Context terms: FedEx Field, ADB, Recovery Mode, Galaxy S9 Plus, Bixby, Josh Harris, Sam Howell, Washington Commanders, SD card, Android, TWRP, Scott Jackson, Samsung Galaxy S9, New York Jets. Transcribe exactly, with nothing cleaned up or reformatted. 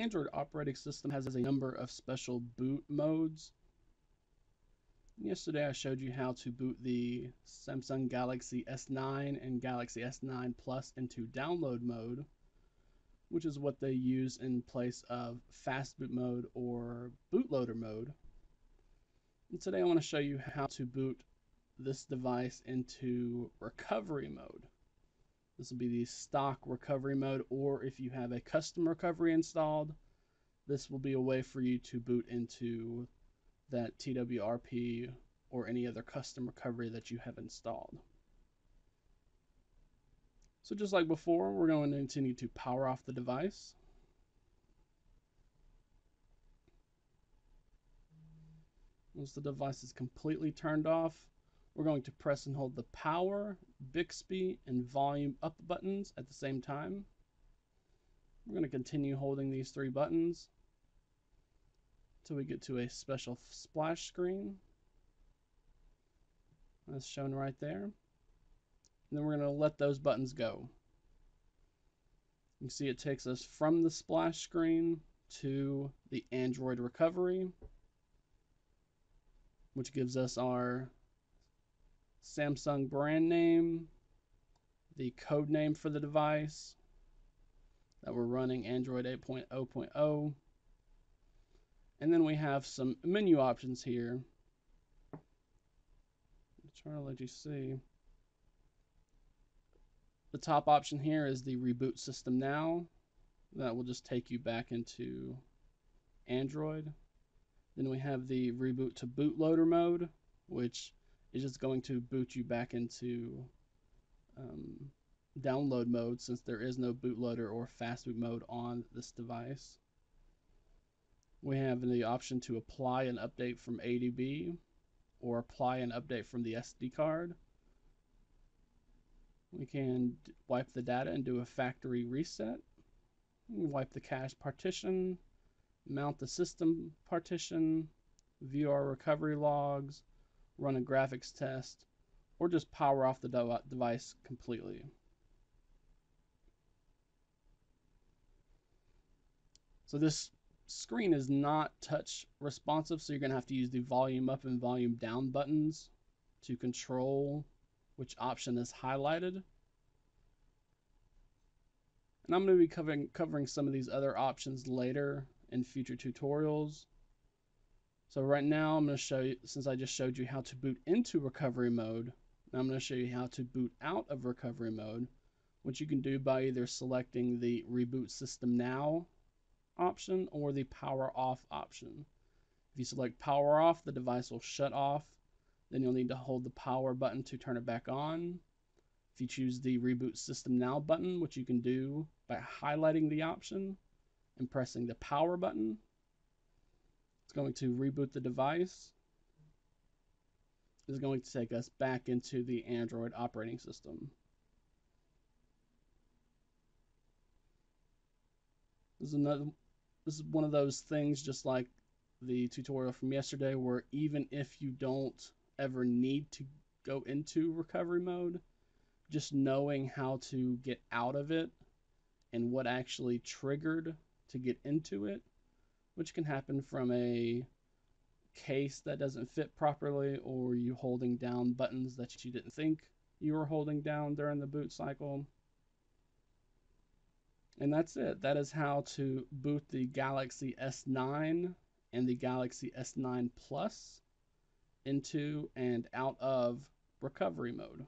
Android operating system has a number of special boot modes. Yesterday I showed you how to boot the Samsung Galaxy S nine and Galaxy S nine Plus into download mode, which is what they use in place of fast boot mode or bootloader mode. And today I want to show you how to boot this device into recovery mode. This will be the stock recovery mode, or if you have a custom recovery installed, this will be a way for you to boot into that T W R P or any other custom recovery that you have installed. So just like before, we're going to continue to power off the device. Once the device is completely turned off, we're going to press and hold the power, Bixby, and volume up buttons at the same time. We're going to continue holding these three buttons until we get to a special splash screen, as shown right there. And then we're going to let those buttons go. You can see it takes us from the splash screen to the Android recovery, which gives us our Samsung brand name, the code name for the device that we're running, Android eight point oh point oh, and then we have some menu options here. I'm trying to let you see. The top option here is the reboot system now. That will just take you back into Android. Then we have the reboot to bootloader mode, which is just going to boot you back into um, download mode, since there is no bootloader or fast boot mode on this device. We have the option to apply an update from A D B or apply an update from the S D card. We can wipe the data and do a factory reset. We can wipe the cache partition, mount the system partition, view our recovery logs, run a graphics test, or just power off the de device completely. So this screen is not touch responsive, so you're going to have to use the volume up and volume down buttons to control which option is highlighted. And I'm going to be covering, covering some of these other options later in future tutorials. So right now I'm going to show you, since I just showed you how to boot into recovery mode, now I'm going to show you how to boot out of recovery mode, which you can do by either selecting the reboot system now option or the power off option. If you select power off, the device will shut off. Then you'll need to hold the power button to turn it back on. If you choose the reboot system now button, which you can do by highlighting the option and pressing the power button, it's going to reboot the device. It's going to take us back into the Android operating system. This is another, this is one of those things, just like the tutorial from yesterday, where even if you don't ever need to go into recovery mode, just knowing how to get out of it and what actually triggered to get into it, which can happen from a case that doesn't fit properly, or you holding down buttons that you didn't think you were holding down during the boot cycle. And that's it. That is how to boot the Galaxy S nine and the Galaxy S nine Plus into and out of recovery mode.